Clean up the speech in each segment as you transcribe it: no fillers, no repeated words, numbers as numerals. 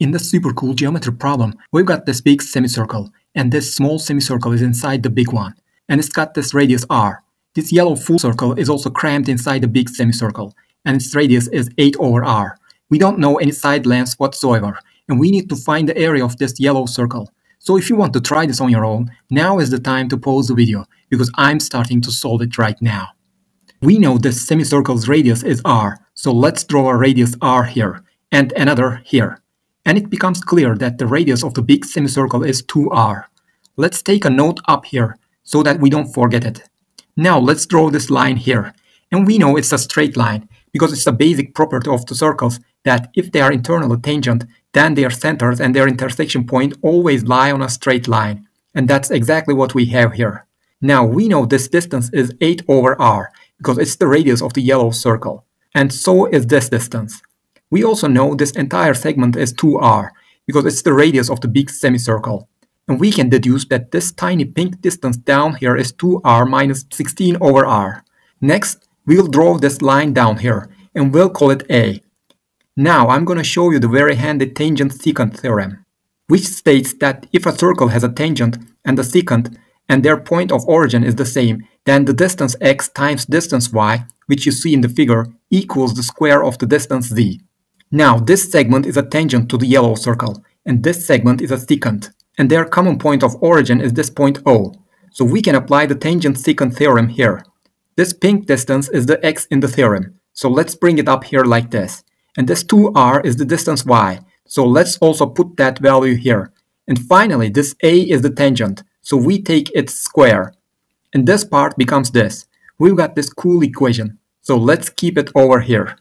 In this super cool geometry problem, we've got this big semicircle, and this small semicircle is inside the big one, and it's got this radius r. This yellow full circle is also crammed inside the big semicircle, and its radius is 8/r. We don't know any side lengths whatsoever, and we need to find the area of this yellow circle. So if you want to try this on your own, now is the time to pause the video, because I'm starting to solve it right now. We know this semicircle's radius is r, so let's draw a radius r here, and another here. And it becomes clear that the radius of the big semicircle is 2r. Let's take a note up here, so that we don't forget it. Now let's draw this line here, and we know it's a straight line, because it's a basic property of the circles that if they are internally tangent, then their centers and their intersection point always lie on a straight line, and that's exactly what we have here. Now we know this distance is 8/r, because it's the radius of the yellow circle, and so is this distance. We also know this entire segment is 2r, because it's the radius of the big semicircle. And we can deduce that this tiny pink distance down here is 2r minus 16/r. Next, we'll draw this line down here, and we'll call it A. Now I'm gonna show you the very handy tangent secant theorem, which states that if a circle has a tangent and a secant, and their point of origin is the same, then the distance x times distance y, which you see in the figure, equals the square of the distance z. Now this segment is a tangent to the yellow circle, and this segment is a secant, and their common point of origin is this point O. So we can apply the tangent secant theorem here. This pink distance is the x in the theorem, so let's bring it up here like this. And this 2r is the distance y, so let's also put that value here. And finally, this A is the tangent, so we take its square. And this part becomes this. We've got this cool equation, so let's keep it over here.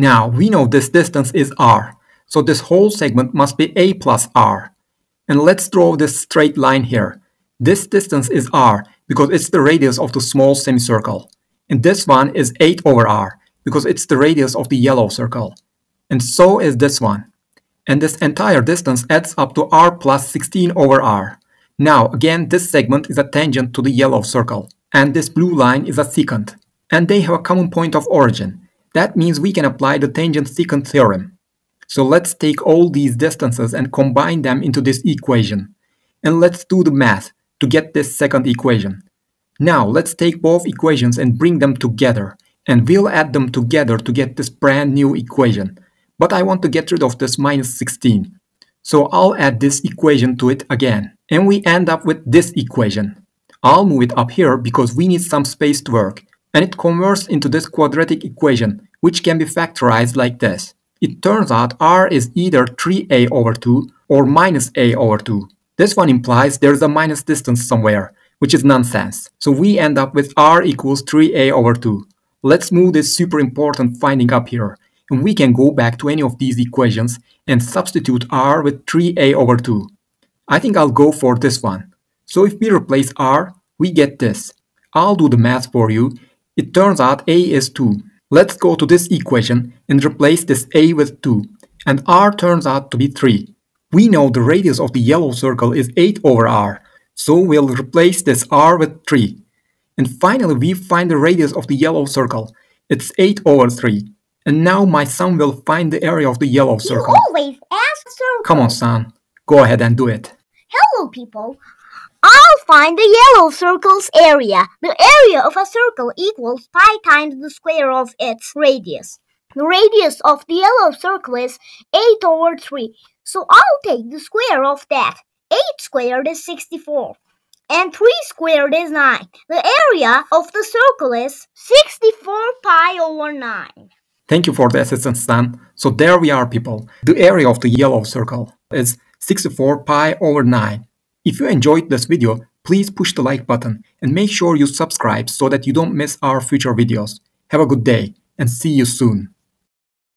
Now, we know this distance is r, so this whole segment must be A plus r. And let's draw this straight line here. This distance is r, because it's the radius of the small semicircle. And this one is 8/r, because it's the radius of the yellow circle. And so is this one. And this entire distance adds up to r plus 16/r. Now, again, this segment is a tangent to the yellow circle, and this blue line is a secant. And they have a common point of origin. That means we can apply the tangent secant theorem. So let's take all these distances and combine them into this equation. And let's do the math to get this second equation. Now let's take both equations and bring them together. And we'll add them together to get this brand new equation. But I want to get rid of this minus 16. So I'll add this equation to it again. And we end up with this equation. I'll move it up here because we need some space to work. And it converts into this quadratic equation, which can be factorized like this. It turns out r is either 3a/2 or minus a/2. This one implies there is a minus distance somewhere, which is nonsense. So we end up with r equals 3a/2. Let's move this super important finding up here. And we can go back to any of these equations and substitute r with 3a/2. I think I'll go for this one. So if we replace r, we get this. I'll do the math for you. It turns out a is 2. Let's go to this equation and replace this a with 2, and r turns out to be 3. We know the radius of the yellow circle is 8/r, so we'll replace this r with 3. And finally we find the radius of the yellow circle. It's 8/3. And now my son will find the area of the yellow circle. You always ask circle. Come on, son. Go ahead and do it. Hello, people. I'll find the yellow circle's area. The area of a circle equals pi times the square of its radius. The radius of the yellow circle is 8/3, so I'll take the square of that. 8 squared is 64, and 3 squared is 9. The area of the circle is 64 pi over 9. Thank you for the assistance, son. So there we are, people. The area of the yellow circle is 64 pi over 9. If you enjoyed this video, please push the like button and make sure you subscribe so that you don't miss our future videos. Have a good day and see you soon.